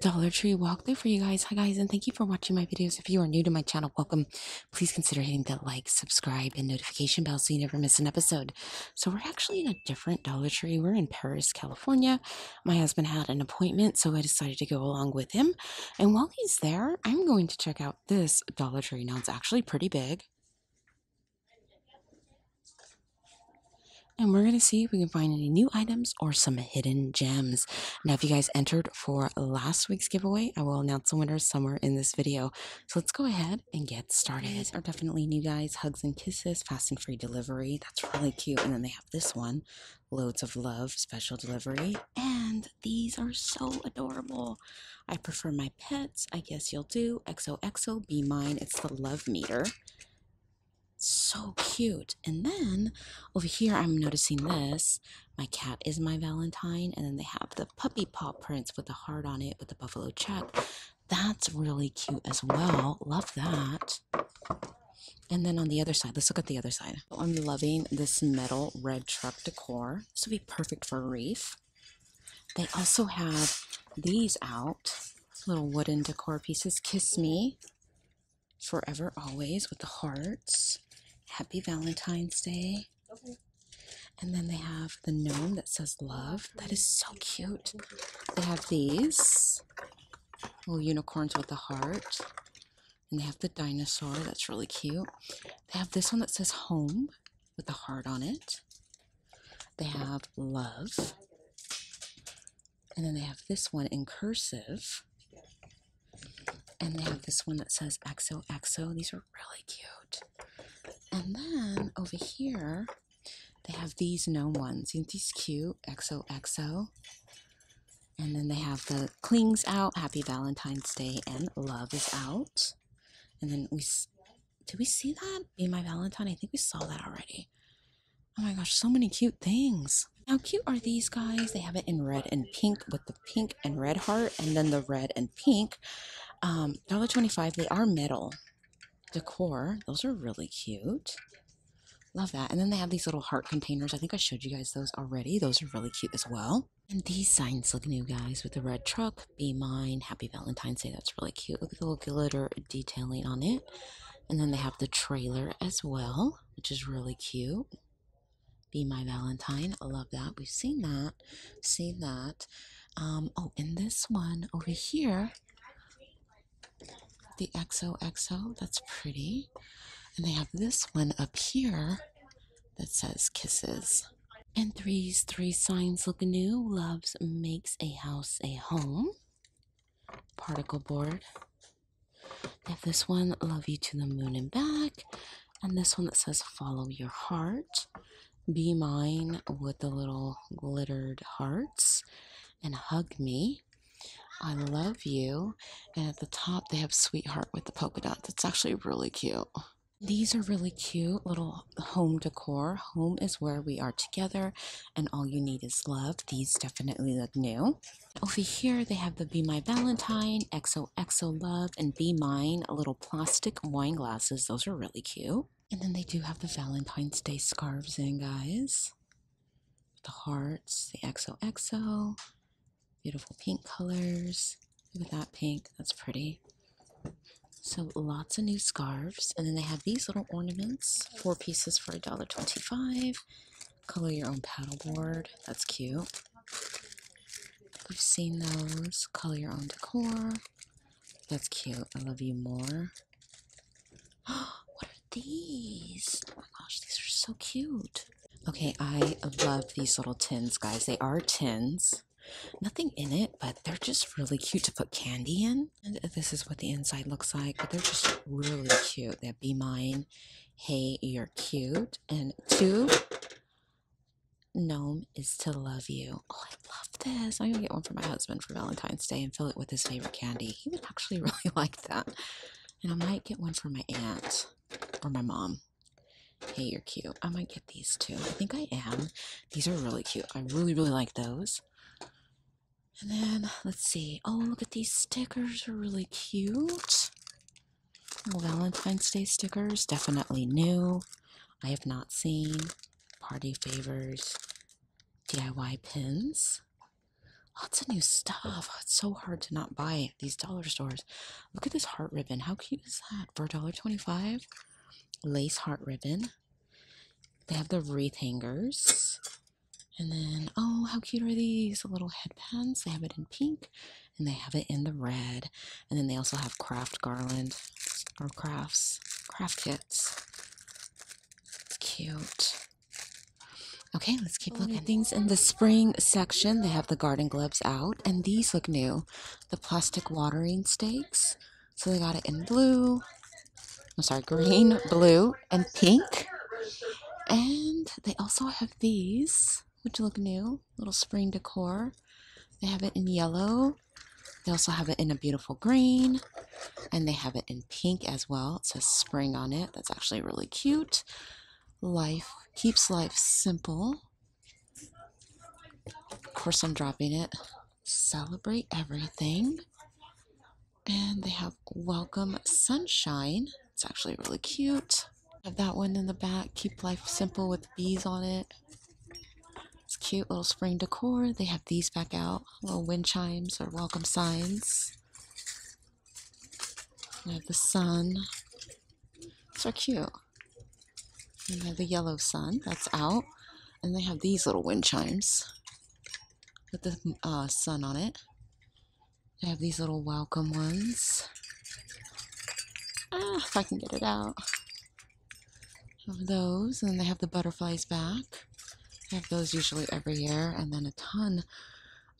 Dollar Tree walkthrough for you guys. Hi guys, and thank you for watching my videos. If you are new to my channel, welcome. Please consider hitting that like, subscribe, and notification bell so you never miss an episode. So we're actually in a different Dollar Tree. We're in Paris, California. My husband had an appointment, so I decided to go along with him. And while he's there, I'm going to check out this Dollar Tree. Now it's actually pretty big. And we're going to see if we can find any new items or some hidden gems. Now, if you guys entered for last week's giveaway, I will announce the winner somewhere in this video. So let's go ahead and get started. These are definitely new, guys. Hugs and kisses, fast and free delivery. That's really cute. And then they have this one, loads of love, special delivery. And these are so adorable. I prefer my pets. I guess you'll do. XOXO, be mine. It's the love meter. So cute. And then over here I'm noticing this, my cat is my Valentine, and then they have the puppy paw prints with the heart on it with the buffalo check. That's really cute as well. Love that. And then on the other side, let's look at the other side. I'm loving this metal red truck decor. This would be perfect for a wreath. They also have these out, little wooden decor pieces. Kiss me forever always with the hearts. Happy Valentine's Day. Okay. And then they have the gnome that says love. That is so cute. They have these little unicorns with the heart. And they have the dinosaur. That's really cute. They have this one that says home with the heart on it. They have love. And then they have this one in cursive. And they have this one that says XOXO. These are really cute. And then over here, they have these gnome ones. Isn't these cute? XOXO. And then they have the clings out. Happy Valentine's Day and love is out. And then did we see that? Be My Valentine? I think we saw that already. Oh my gosh, so many cute things. How cute are these, guys? They have it in red and pink with the pink and red heart. And then the red and pink. $1.25. They are metal decor. Those are really cute. Love that. And then they have these little heart containers. I think I showed you guys those already. Those are really cute as well. And these signs look new, guys, with the red truck. Be mine. Happy Valentine's Day. That's really cute. Look at the little glitter detailing on it. And then they have the trailer as well, which is really cute. Be My Valentine. I love that. We've seen that. Seen that. Oh, and this one over here, the XOXO, that's pretty. And they have this one up here that says kisses. And three signs look new. Loves makes a house a home. Particle board. They have this one, love you to the moon and back. And this one that says follow your heart. Be mine with the little glittered hearts. And hug me. I love you. And at the top they have sweetheart with the polka dots. It's actually really cute. These are really cute little home decor. Home is where we are together and all you need is love. These definitely look new. Over here they have the Be My Valentine, XOXO love, and Be Mine little plastic wine glasses. Those are really cute. And then they do have the Valentine's Day scarves in, guys. The hearts, the XOXO. Beautiful pink colors. Look at that pink. That's pretty. So lots of new scarves. And then they have these little ornaments. 4 pieces for $1.25. Color your own paddleboard. That's cute. We've seen those. Color your own decor. That's cute. I love you more. What are these? Oh my gosh, these are so cute. Okay, I love these little tins, guys. They are tins. Nothing in it, but they're just really cute to put candy in. And this is what the inside looks like, but they're just really cute. They have Be Mine, Hey, You're Cute, and 2, Gnome is to Love You. Oh, I love this. I'm gonna get one for my husband for Valentine's Day and fill it with his favorite candy. He would actually really like that. And I might get one for my aunt or my mom. Hey, You're Cute. I might get these too. I think I am. These are really cute. I really like those. And then, let's see. Oh, look at these stickers. They're really cute. Little Valentine's Day stickers. Definitely new. I have not seen. Party favors. DIY pins. Lots of new stuff. It's so hard to not buy it. These dollar stores. Look at this heart ribbon. How cute is that? For $1.25. Lace heart ribbon. They have the wreath hangers. And then, oh, how cute are these? The little headbands. They have it in pink. And they have it in the red. And then they also have craft garland. Or craft kits. Cute. Okay, let's keep looking. Things in the spring section, they have the garden gloves out, and these look new. The plastic watering stakes. So they got it in blue, I'm sorry, green, blue, and pink. And they also have these, which look new, little spring decor. They have it in yellow. They also have it in a beautiful green, and they have it in pink as well. It says spring on it. That's actually really cute. Life keeps life simple. Of course, I'm dropping it. Celebrate everything. And they have welcome sunshine. It's actually really cute. Have that one in the back. Keep life simple with bees on it. It's cute little spring decor. They have these back out. Little wind chimes or welcome signs. They have the sun. So cute. And they have the yellow sun, that's out. And they have these little wind chimes with the sun on it. They have these little welcome ones. Ah, if I can get it out. Have those, and then they have the butterflies back. They have those usually every year. And then a ton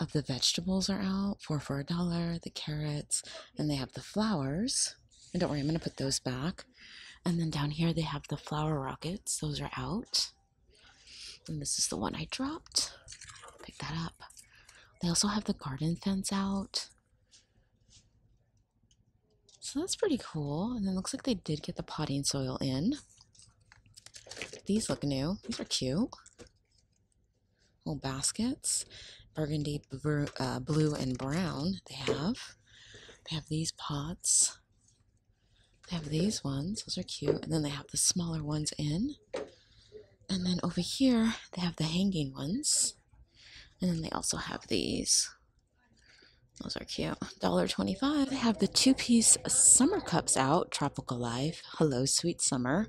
of the vegetables are out, $4 for $1, the carrots. And they have the flowers. And don't worry, I'm gonna put those back. And then down here they have the flower rockets. Those are out. And this is the one I dropped. Pick that up. They also have the garden fence out. So that's pretty cool. And then it looks like they did get the potting soil in. These look new. These are cute. Little baskets. Burgundy, blue, and brown they have. They have these pots. They have these ones, those are cute, and then they have the smaller ones in. And then over here, they have the hanging ones. And then they also have these. Those are cute. $1.25. They have the two-piece summer cups out, Tropical Life, Hello Sweet Summer,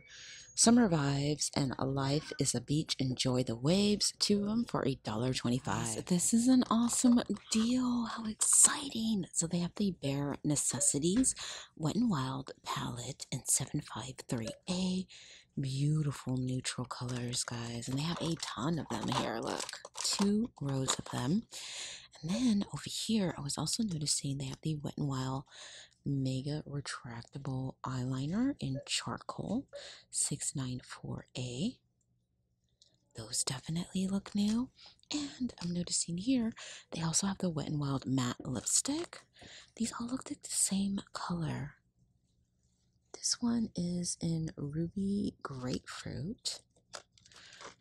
Summer Vibes, and A Life is a Beach, Enjoy the Waves, two of them for $1.25. This is an awesome deal. How exciting. So they have the Bare Necessities Wet n Wild palette in 753A. Beautiful neutral colors, guys. And they have a ton of them here. Look, 2 rows of them. And then over here, I was also noticing they have the Wet n Wild Mega Retractable Eyeliner in Charcoal, 694A. Those definitely look new. And I'm noticing here, they also have the Wet n Wild Matte Lipstick. These all look like the same color. This one is in Ruby Grapefruit.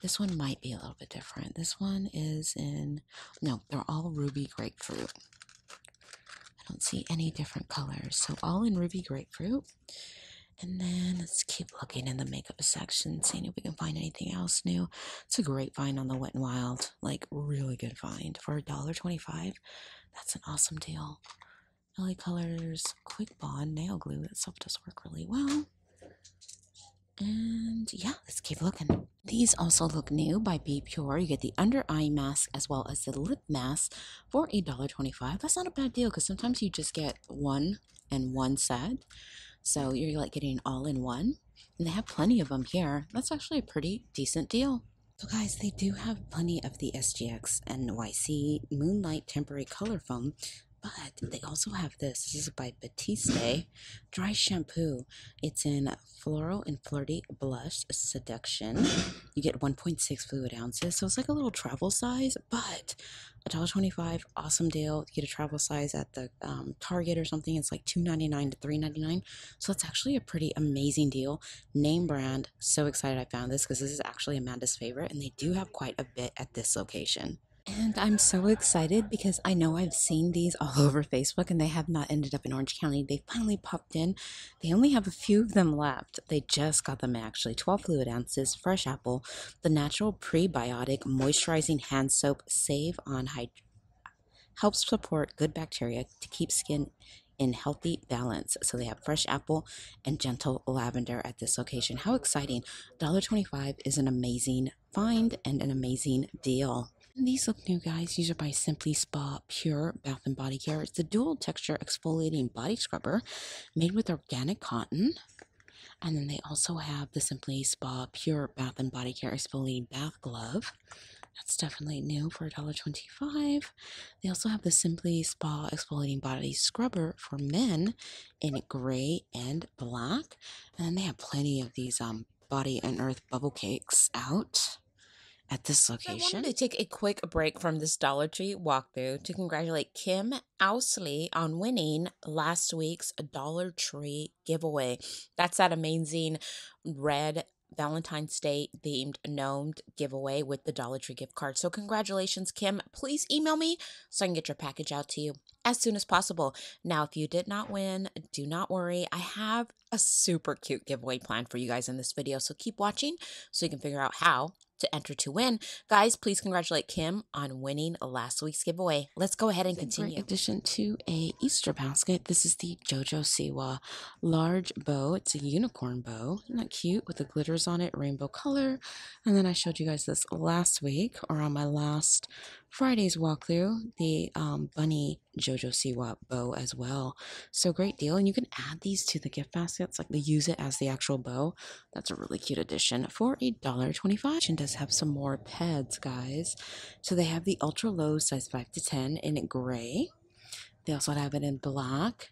This one might be a little bit different. This one is in, no, they're all Ruby Grapefruit. Don't see any different colors, so all in Ruby Grapefruit. And then let's keep looking in the makeup section, seeing if we can find anything else new. It's a great find on the Wet n Wild, like really good find for $1.25. That's an awesome deal. L.A. Colors Quick Bond Nail Glue, that stuff does work really well. And yeah, let's keep looking. These also look new by Be Pure. You get the under eye mask as well as the lip mask for $1.25. That's not a bad deal because sometimes you just get one and one set. So you're like getting all in one. And they have plenty of them here. That's actually a pretty decent deal. So guys, they do have plenty of the SGX NYC Moonlight Temporary Color Foam. But they also have this. This is by Batiste Dry Shampoo. It's in Floral and Flirty Blush Seduction. You get 1.6 fluid ounces. So it's like a little travel size, but $1.25, awesome deal. You get a travel size at the Target or something. It's like $2.99 to $3.99. So it's actually a pretty amazing deal. Name brand. So excited I found this because this is actually Amanda's favorite. And they do have quite a bit at this location. And I'm so excited because I know I've seen these all over Facebook and they have not ended up in Orange County. They finally popped in. They only have a few of them left. They just got them actually. 12 fluid ounces, fresh apple, the natural prebiotic moisturizing hand soap, save on helps support good bacteria to keep skin in healthy balance. So they have fresh apple and gentle lavender at this location. How exciting. $1.25 is an amazing find and an amazing deal. And these look new, guys. These are by Simply Spa Pure Bath and Body Care. It's the dual texture exfoliating body scrubber made with organic cotton. And then they also have the Simply Spa Pure Bath and Body Care Exfoliating Bath Glove. That's definitely new for $1.25. They also have the Simply Spa Exfoliating Body Scrubber for men in gray and black. And then they have plenty of these Body and Earth bubble cakes out at this location. I wanted to take a quick break from this Dollar Tree walkthrough to congratulate Kim Ousley on winning last week's Dollar Tree giveaway. That's that amazing red Valentine's Day themed gnome giveaway with the Dollar Tree gift card. So congratulations, Kim. Please email me so I can get your package out to you as soon as possible. Now, if you did not win, do not worry. I have a super cute giveaway planned for you guys in this video. So keep watching so you can figure out how to enter to win. Guys, please congratulate Kim on winning last week's giveaway. Let's go ahead and continue. In addition to a Easter basket, this is the JoJo Siwa large bow. It's a unicorn bow. Isn't that cute? With the glitters on it, rainbow color. And then I showed you guys this last week, or on my last Friday's walkthrough, the bunny JoJo Siwa bow as well. So great deal. And you can add these to the gift baskets, like they use it as the actual bow. That's a really cute addition for $1.25. And does have some more Peds, guys. So they have the ultra low size 5 to 10 in gray. They also have it in black.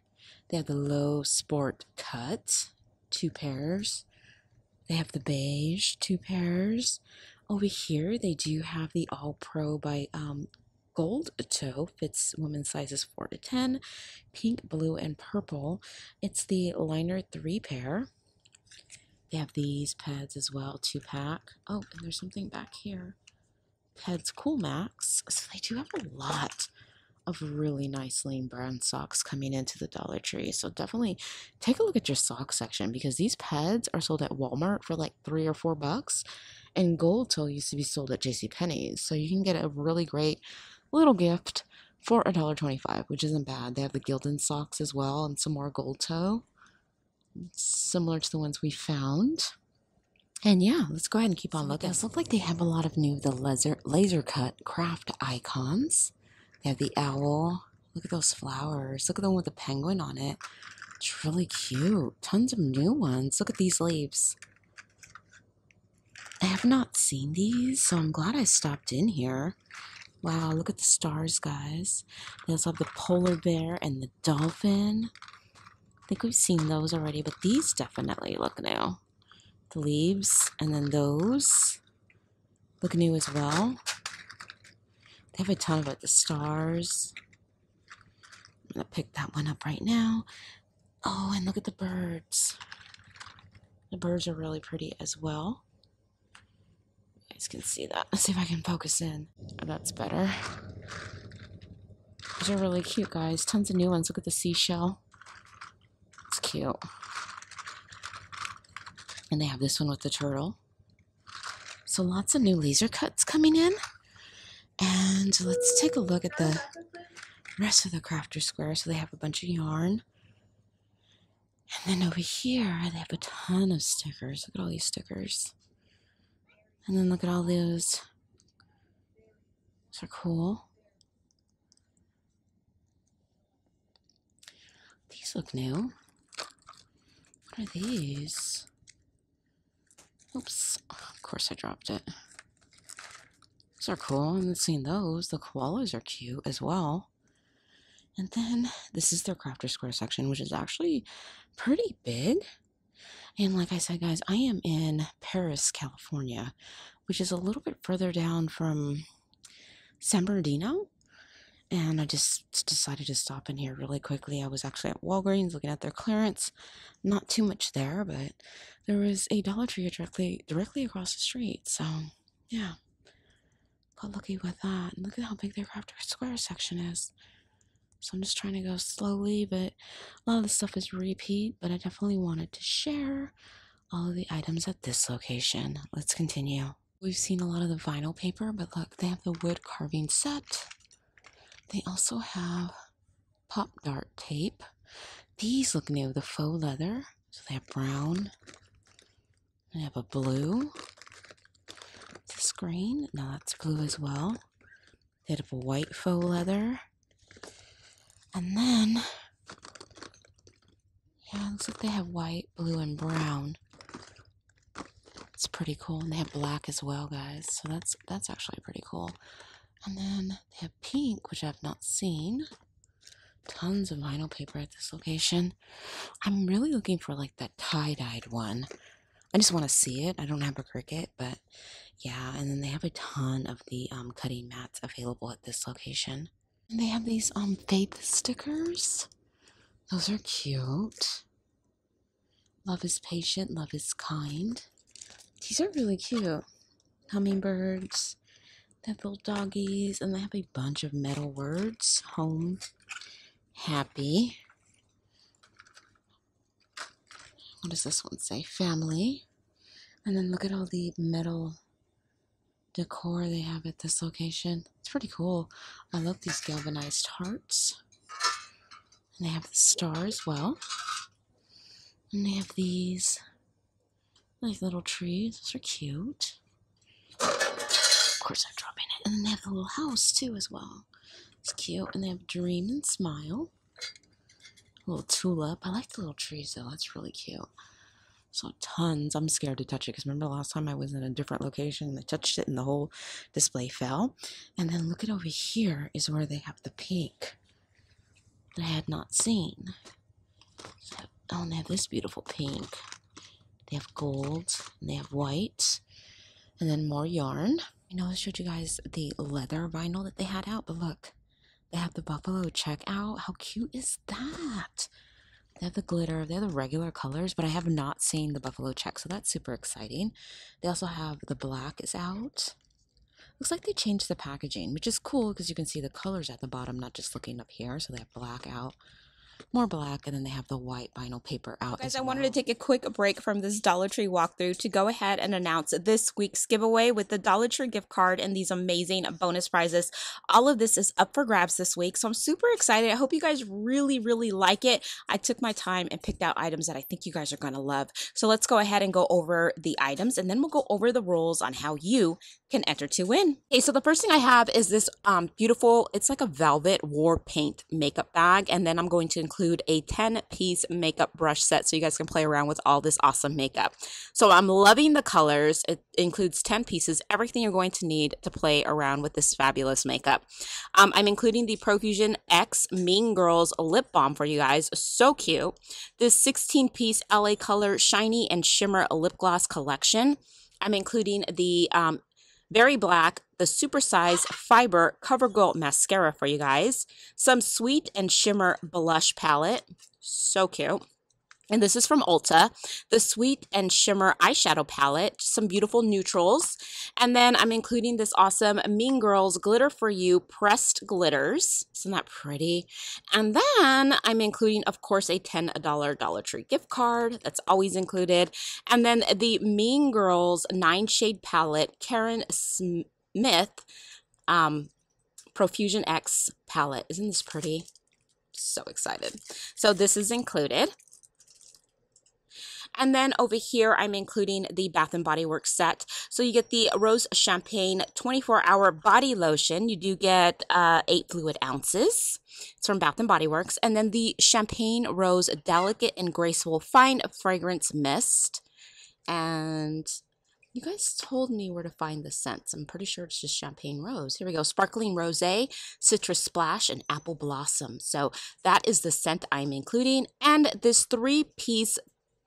They have the low sport cut, 2 pairs. They have the beige, 2 pairs. Over here, they do have the All Pro by Gold Toe. Fits women's sizes 4 to 10. Pink, blue, and purple. It's the liner 3 pair. They have these Peds as well, 2-pack. Oh, and there's something back here. Peds Cool Max. So they do have a lot of really nice lean brand socks coming into the Dollar Tree. So definitely take a look at your sock section, because these Peds are sold at Walmart for like $3 or $4. And Gold Toe used to be sold at JCPenney's. So you can get a really great little gift for $1.25, which isn't bad. They have the Gildan socks as well and some more Gold Toe, similar to the ones we found. And yeah, let's go ahead and keep on looking. It does look like they have a lot of new of the laser cut craft icons. They have the owl. Look at those flowers. Look at the one with the penguin on it. It's really cute. Tons of new ones. Look at these leaves. I have not seen these, so I'm glad I stopped in here. Wow, look at the stars, guys. They also have the polar bear and the dolphin. I think we've seen those already, but these definitely look new. The leaves, and then those look new as well. They have a ton about the stars. I'm going to pick that one up right now. Oh, and look at the birds. The birds are really pretty as well. Can see that. Let's see if I can focus in. Oh, that's better. These are really cute, guys. Tons of new ones. Look at the seashell. It's cute. And they have this one with the turtle. So lots of new laser cuts coming in. And let's take a look at the rest of the crafter square. So they have a bunch of yarn. And then over here, they have a ton of stickers. Look at all these stickers. And then look at all those. Those are cool. These look new. What are these? Oops. Oh, of course I dropped it. These are cool. I haven't seen those. The koalas are cute as well. And then this is their crafter square section, which is actually pretty big. And like I said, guys, I am in Paris, California, which is a little bit further down from San Bernardino. And I just decided to stop in here really quickly. I was actually at Walgreens looking at their clearance. Not too much there, but there was a Dollar Tree directly across the street. So, yeah, got lucky with that. And look at how big their crafter square section is. So I'm just trying to go slowly, but a lot of the stuff is repeat, but I definitely wanted to share all of the items at this location. Let's continue. We've seen a lot of the vinyl paper, but look, they have the wood carving set. They also have Pop Dart tape. These look new, the faux leather. So they have brown. They have a blue. This green. Now that's blue as well. They have a white faux leather. And then, yeah, it looks like they have white, blue, and brown. It's pretty cool. And they have black as well, guys. So that's actually pretty cool. And then they have pink, which I've not seen. Tons of vinyl paper at this location. I'm really looking for like that tie-dyed one. I just want to see it. I don't have a Cricut, but yeah. And then they have a ton of the cutting mats available at this location. And they have these faith stickers. Those are cute. Love is patient, love is kind. These are really cute. Hummingbirds. They have little doggies, and they have a bunch of metal words. Home, happy. What does this one say? Family. And then look at all the metal decor they have at this location. It's pretty cool. I love these galvanized hearts. And they have the star as well. And they have these like little trees. Those are cute. Of course I'm dropping it. And then they have the little house too as well. It's cute. And they have Dream and Smile. A little tulip. I like the little trees though. That's really cute. So tons. I'm scared to touch it because remember last time I was in a different location and I touched it and the whole display fell. And then look at over here is where they have the pink that I had not seen. So, oh, and they have this beautiful pink. They have gold and they have white and then more yarn. I know I showed you guys the leather vinyl that they had out, but look, they have the buffalo check out. How cute is that? They have the glitter. They have the regular colors, but I have not seen the buffalo check, so that's super exciting. They also have the black is out. Looks like they changed the packaging, which is cool because you can see the colors at the bottom, not just looking up here. So they have black out. More black, and then they have the white vinyl paper out. Guys, I wanted to take a quick break from this Dollar Tree walkthrough to go ahead and announce this week's giveaway with the Dollar Tree gift card and these amazing bonus prizes. All of this is up for grabs this week, so I'm super excited. I hope you guys really like it. I took my time and picked out items that I think you guys are going to love. So let's go ahead and go over the items, and then we'll go over the rules on how you can enter to win. Okay, so the first thing I have is this beautiful, it's like a velvet war paint makeup bag, and then I'm going to include a 10-piece makeup brush set so you guys can play around with all this awesome makeup. So I'm loving the colors. It includes 10 pieces, everything you're going to need to play around with this fabulous makeup. I'm including the ProFusion X Mean Girls lip balm for you guys. So cute. This 16-piece L.A. Color Shiny and Shimmer Lip Gloss Collection. I'm including the Very Black, the Supersize Fiber CoverGirl Mascara for you guys. Some Sweet and Shimmer Blush Palette. So cute. And this is from Ulta. The Sweet and Shimmer Eyeshadow Palette. Some beautiful neutrals. And then I'm including this awesome Mean Girls Glitter For You Pressed Glitters. Isn't that pretty? And then I'm including, of course, a $10 Dollar Tree gift card. That's always included. And then the Mean Girls 9-Shade Palette Karen Smith Profusion X Palette. Isn't this pretty? So excited. So this is included. And then over here, I'm including the Bath & Body Works set. So you get the Rose Champagne 24-Hour Body Lotion. You do get 8 fluid ounces. It's from Bath & Body Works. And then the Champagne Rose Delicate and Graceful Fine Fragrance Mist. And you guys told me where to find the scents. I'm pretty sure it's just Champagne Rose. Here we go. Sparkling Rosé, Citrus Splash, and Apple Blossom. So that is the scent I'm including. And this 3-piece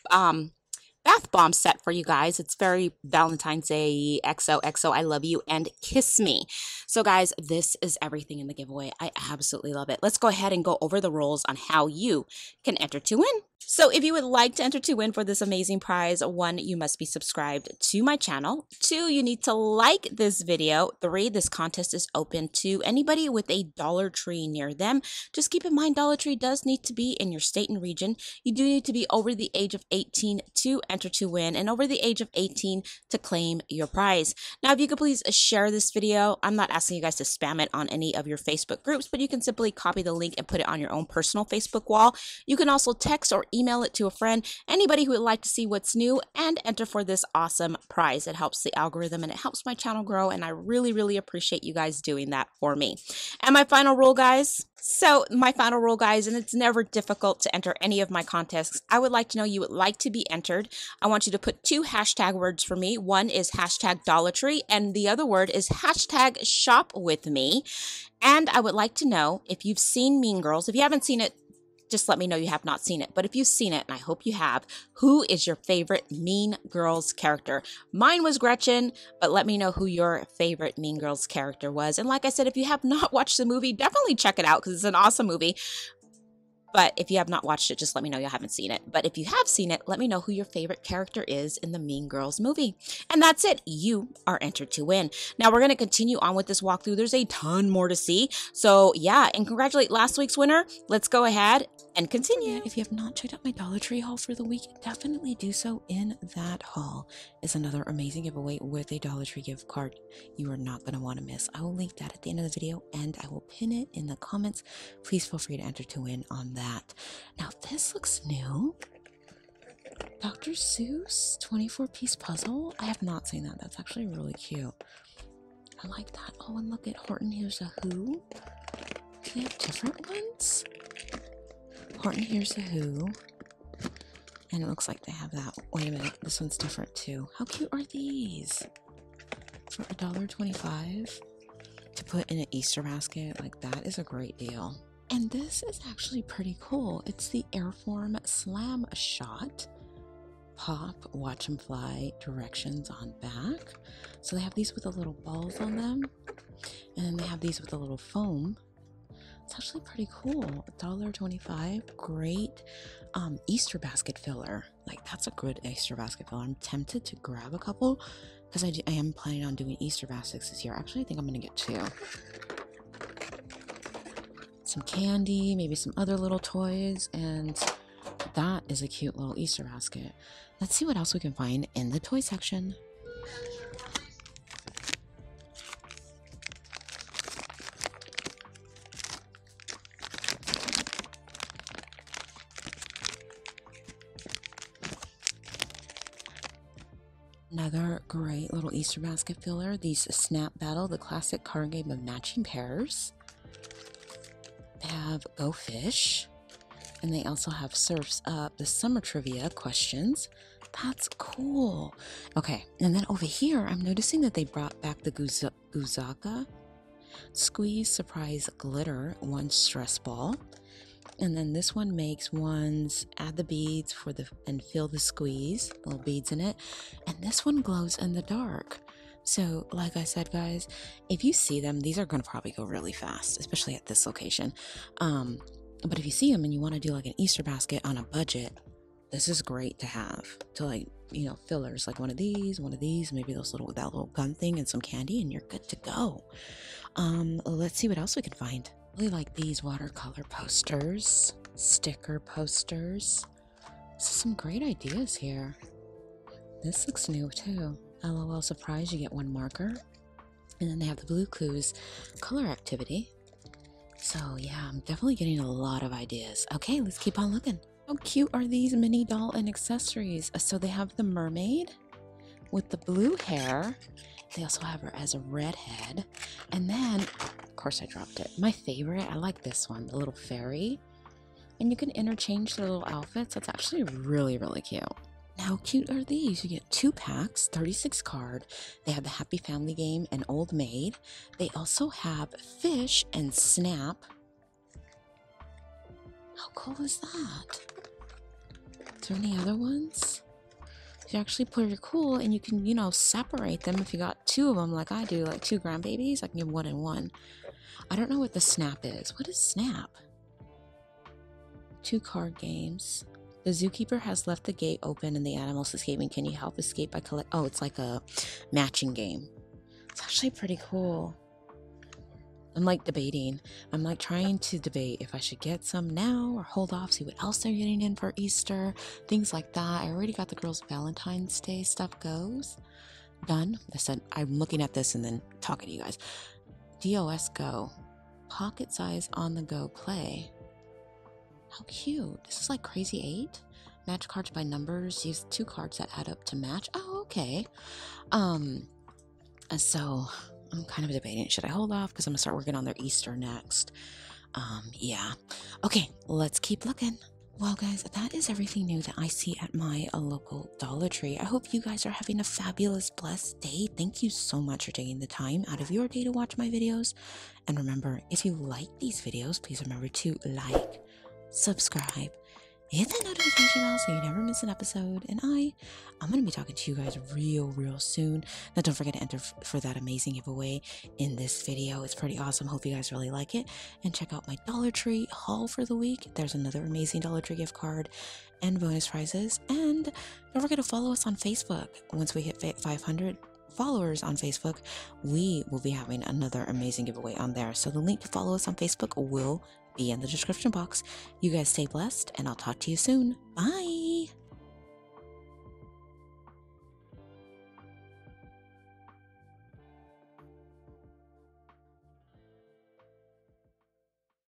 bath bomb set for you guys. It's very Valentine's Day, XOXO, I love you, and kiss me. So guys, this is everything in the giveaway. I absolutely love it. Let's go ahead and go over the rules on how you can enter to win. So if you would like to enter to win for this amazing prize, 1, you must be subscribed to my channel. 2, you need to like this video. 3, this contest is open to anybody with a Dollar Tree near them. Just keep in mind, Dollar Tree does need to be in your state and region. You do need to be over the age of 18 to enter to win and over the age of 18 to claim your prize. Now, if you could please share this video, I'm not asking you guys to spam it on any of your Facebook groups, but you can simply copy the link and put it on your own personal Facebook wall. You can also text or email it to a friend, anybody who would like to see what's new and enter for this awesome prize. It helps the algorithm and it helps my channel grow, and I really appreciate you guys doing that for me. And my final rule, guys. So my final rule, guys, and it's never difficult to enter any of my contests. I would like to know you would like to be entered. I want you to put 2 hashtag words for me. 1 is hashtag Dollar Tree, and the other word is hashtag shop with me. And I would like to know if you've seen Mean Girls. If you haven't seen it, just let me know you have not seen it. But if you've seen it, and I hope you have, who is your favorite Mean Girls character? Mine was Gretchen, but let me know who your favorite Mean Girls character was. And like I said, if you have not watched the movie, definitely check it out because it's an awesome movie. But if you have not watched it, just let me know you haven't seen it. But if you have seen it, let me know who your favorite character is in the Mean Girls movie. And that's it. You are entered to win. Now, we're going to continue on with this walkthrough. There's a ton more to see. So, yeah, and congratulate last week's winner. Let's go ahead and continue. If you have not checked out my Dollar Tree haul for the week, definitely do so. In that haul is another amazing giveaway with a Dollar Tree gift card you are not going to want to miss. I will link that at the end of the video, and I will pin it in the comments. Please feel free to enter to win on that. Now, this looks new. Dr. Seuss 24-piece puzzle. I have not seen that. That's actually really cute. I like that. Oh, and look at Horton Hears a Who. Do they have different ones? Horton Hears a Who, and it looks like they have that. Wait a minute, this one's different too. How cute are these? For $1.25 to put in an Easter basket, like that is a great deal. And this is actually pretty cool. It's the Airform Slam Shot. Pop, watch them fly, directions on back. So they have these with the little balls on them, and then they have these with the little foam. It's actually pretty cool. $1.25, great Easter basket filler. Like, that's a good Easter basket filler. I'm tempted to grab a couple because I am planning on doing Easter baskets this year. Actually, I think I'm gonna get 2. Some candy, maybe some other little toys, and that is a cute little Easter basket. Let's see what else we can find in the toy section. Another great little Easter basket filler. These Snap Battle, the classic card game of matching pairs. They have Go Fish, and they also have Surf's Up, the summer trivia questions. That's cool. Okay, and then over here, I'm noticing that they brought back the Guz Guzaka Squeeze Surprise Glitter One Stress Ball. And then this one makes ones, add the beads for the and fill the squeeze, little beads in it. And this one glows in the dark. So like I said, guys, if you see them, these are going to probably go really fast, especially at this location. But if you see them and you want to do like an Easter basket on a budget, this is great to have, to like, you know, fillers, like one of these, maybe those little, that little gun thing and some candy, and you're good to go. Let's see what else we can find. Really like these watercolor posters, sticker posters. Some great ideas here. This looks new too. LOL Surprise, you get 1 marker. And then they have the Blue Clues color activity. So yeah, I'm definitely getting a lot of ideas. Okay, let's keep on looking. How cute are these mini doll and accessories? So they have the mermaid with the blue hair. They also have her as a redhead. And then, of course, I dropped it. My favorite, I like this one, the little fairy. And you can interchange the little outfits. That's actually really cute. Now, how cute are these? You get 2 packs, 36 card. They have the Happy Family Game and Old Maid. They also have Fish and Snap. How cool is that? Is there any other ones? You actually put your cool, and you can, you know, separate them. If you got 2 of them, like I do, like 2 grandbabies, I can give 1 and 1. I don't know what the snap is. What is snap? 2 card games. The zookeeper has left the gate open and the animal's escaping. Can you help escape by collect? Oh, it's like a matching game. It's actually pretty cool. I'm like debating. I'm like trying to debate if I should get some now or hold off, see what else they're getting in for Easter, things like that. I already got the girls' Valentine's Day stuff done. I said, I'm looking at this and then talking to you guys. DOS Go. Pocket size on the go play. How cute. This is like Crazy 8. Match cards by numbers. Use two cards that add up to match. Oh, okay. So I'm kind of debating. Should I hold off? Because I'm going to start working on their Easter next. Yeah. Okay, let's keep looking. Well, guys, that is everything new that I see at my local Dollar Tree. I hope you guys are having a fabulous, blessed day. Thank you so much for taking the time out of your day to watch my videos. And remember, if you like these videos, please remember to like, subscribe, hit that notification bell so you never miss an episode. And I'm going to be talking to you guys real soon. Now don't forget to enter for that amazing giveaway in this video. It's pretty awesome. Hope you guys really like it, and check out my Dollar Tree haul for the week. There's another amazing Dollar Tree gift card and bonus prizes. And don't forget to follow us on Facebook. Once we hit 500 followers on Facebook, we will be having another amazing giveaway on there. So the link to follow us on Facebook will be in the description box. You guys stay blessed, and I'll talk to you soon. Bye.